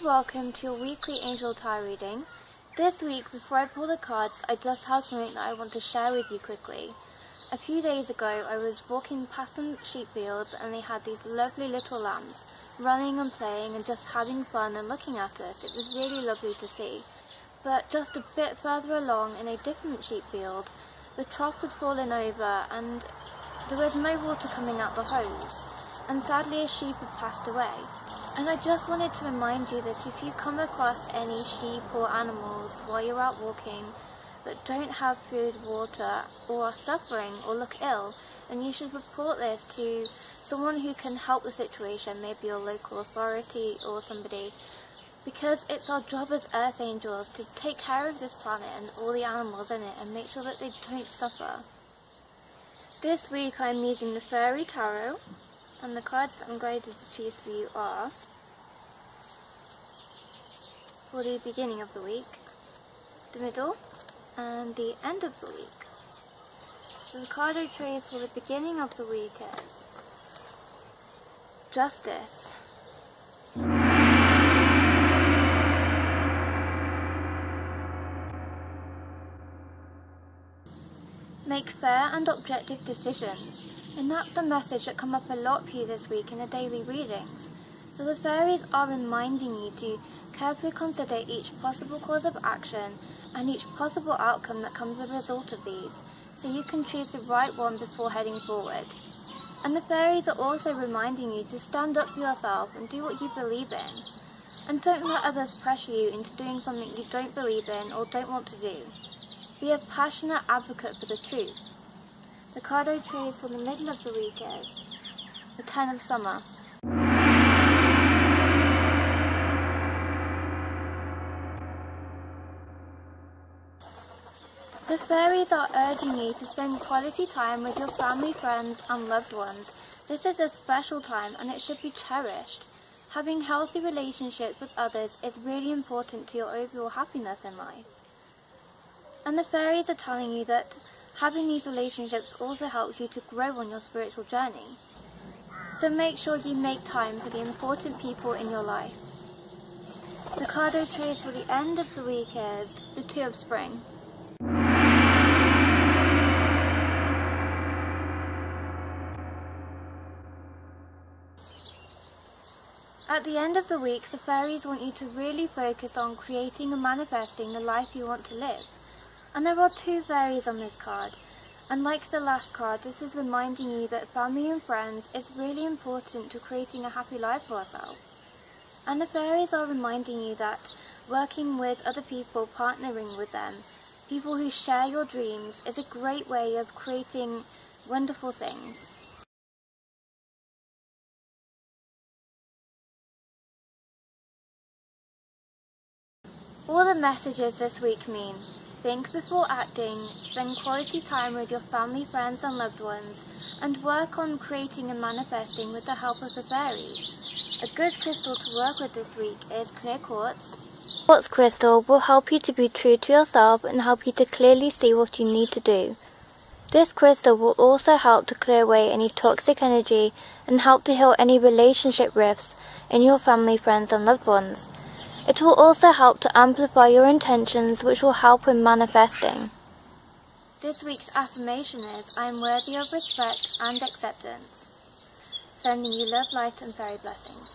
and welcome to your weekly angel tarot reading. This week, before I pull the cards, I just have something that I want to share with you quickly. A few days ago, I was walking past some sheep fields and they had these lovely little lambs, running and playing and just having fun and looking at us. It was really lovely to see. But just a bit further along in a different sheep field, the trough had fallen over and there was no water coming out the hose. And sadly, a sheep had passed away. And I just wanted to remind you that if you come across any sheep or animals while you're out walking that don't have food, water, or are suffering or look ill, then you should report this to someone who can help the situation, maybe your local authority or somebody, because it's our job as Earth Angels to take care of this planet and all the animals in it and make sure that they don't suffer. This week I'm using the Fairy Tarot, and the cards that I'm going to choose for you are for the beginning of the week, the middle, and the end of the week. So the card I chose for the beginning of the week is Justice. Make fair and objective decisions. And that's the message that come up a lot for you this week in the daily readings. So the fairies are reminding you to carefully consider each possible course of action and each possible outcome that comes as a result of these, so you can choose the right one before heading forward. And the fairies are also reminding you to stand up for yourself and do what you believe in. And don't let others pressure you into doing something you don't believe in or don't want to do. Be a passionate advocate for the truth. The card I chose for the middle of the week is the Ten of Summer. The fairies are urging you to spend quality time with your family, friends and loved ones. This is a special time and it should be cherished. Having healthy relationships with others is really important to your overall happiness in life. And the fairies are telling you that having these relationships also helps you to grow on your spiritual journey. So make sure you make time for the important people in your life. The card I chose for the end of the week is the Two of Spring. At the end of the week, the fairies want you to really focus on creating and manifesting the life you want to live. And there are two fairies on this card, and like the last card, this is reminding you that family and friends is really important to creating a happy life for ourselves. And the fairies are reminding you that working with other people, partnering with them, people who share your dreams, is a great way of creating wonderful things. All the messages this week mean: think before acting, spend quality time with your family, friends and loved ones, and work on creating and manifesting with the help of the fairies. A good crystal to work with this week is clear quartz. Quartz crystal will help you to be true to yourself and help you to clearly see what you need to do. This crystal will also help to clear away any toxic energy and help to heal any relationship rifts in your family, friends and loved ones. It will also help to amplify your intentions, which will help in manifesting. This week's affirmation is, I am worthy of respect and acceptance. Sending you love, light and fairy blessings.